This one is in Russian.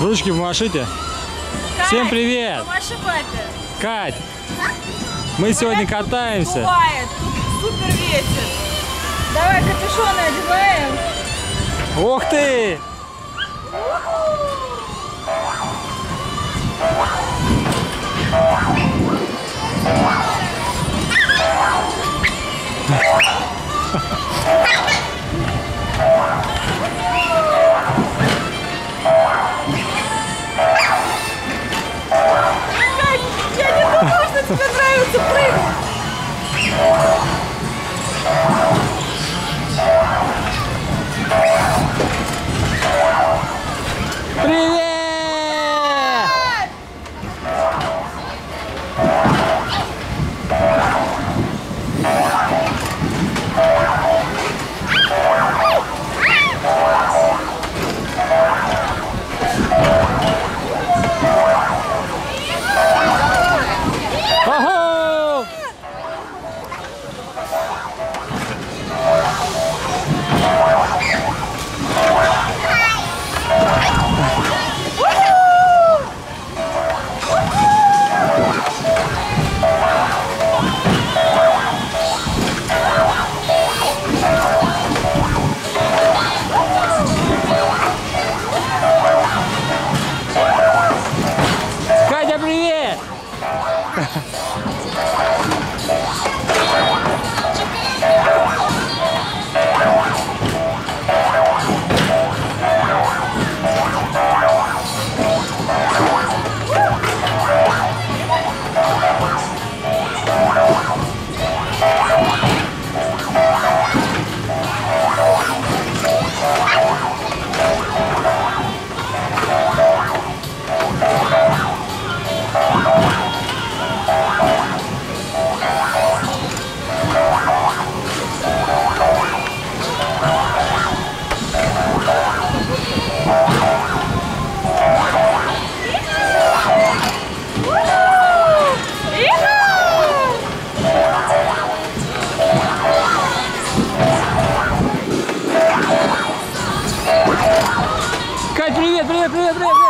Ручки помашите. Кать, всем привет! Помаши папе. Кать, мы сегодня катаемся. Бывает, тут супер ветер. Давай капюшоны одеваем. Ух ты! Тебе нравится прыгать? Привет! Привет, привет, привет, привет!